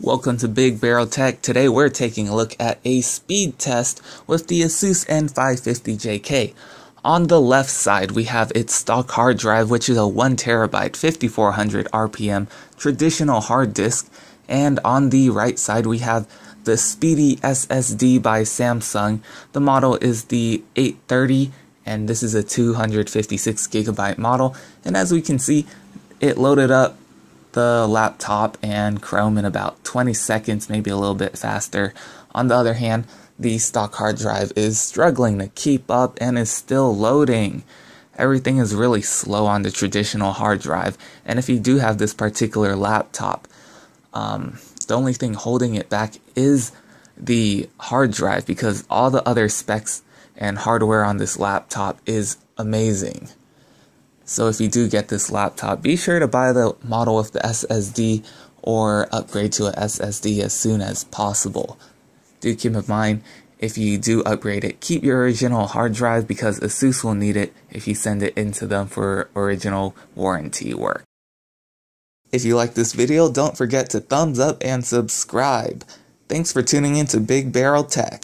Welcome to Big Barrel Tech. Today we're taking a look at a speed test with the ASUS N550JK. On the left side we have its stock hard drive, which is a 1TB 5400 RPM traditional hard disk, and on the right side we have the Speedy SSD by Samsung. The model is the 830 and this is a 256GB model, and as we can see it loaded up the laptop and Chrome in about 20 seconds, maybe a little bit faster. On the other hand, the stock hard drive is struggling to keep up and is still loading. Everything is really slow on the traditional hard drive, and if you do have this particular laptop, the only thing holding it back is the hard drive, because all the other specs and hardware on this laptop is amazing. So if you do get this laptop, be sure to buy the model with the SSD or upgrade to an SSD as soon as possible. Do keep in mind, if you do upgrade it, keep your original hard drive because ASUS will need it if you send it into them for original warranty work. If you like this video, don't forget to thumbs up and subscribe. Thanks for tuning in to Big Barrel Tech.